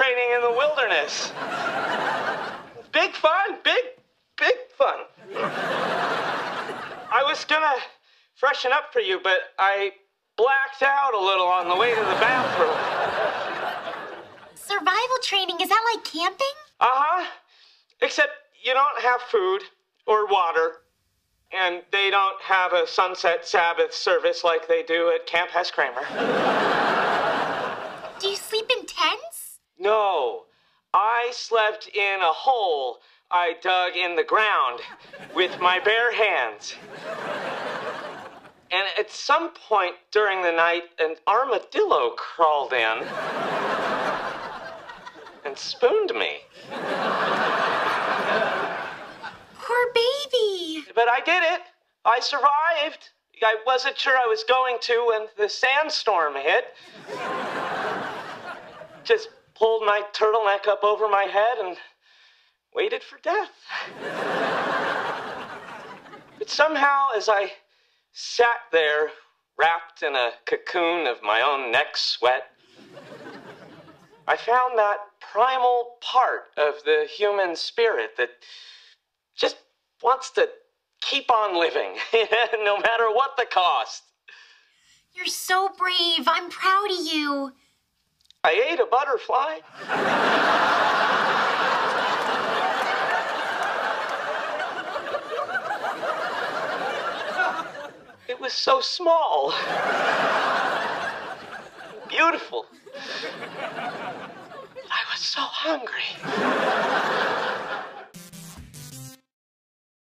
training in the wilderness. Big fun, big fun. I was gonna freshen up for you, but I blacked out a little on the way to the bathroom. Survival training, is that like camping? Uh-huh, except you don't have food or water, and they don't have a sunset Sabbath service like they do at Camp Hess Kramer. Do you sleep in tents? No, I slept in a hole I dug in the ground with my bare hands. And at some point during the night, an armadillo crawled in and spooned me. Poor baby. But I did it. I survived. I wasn't sure I was going to when the sandstorm hit. Just pulled my turtleneck up over my head and waited for death. But somehow, as I sat there, wrapped in a cocoon of my own neck sweat, I found that primal part of the human spirit that just wants to keep on living, no matter what the cost. You're so brave. I'm proud of you. I ate a butterfly. It was so small. Beautiful. I was so hungry.